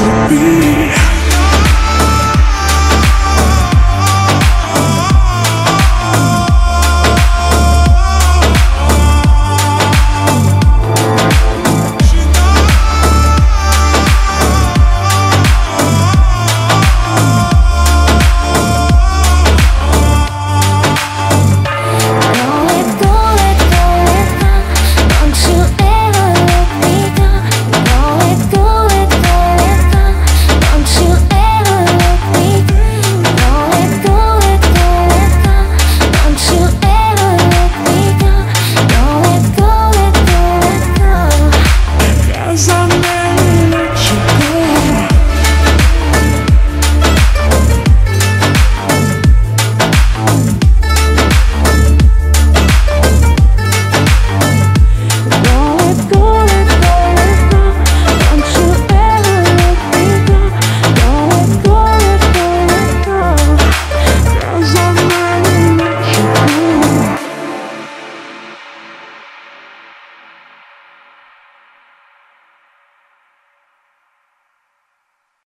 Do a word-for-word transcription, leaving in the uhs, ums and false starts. To be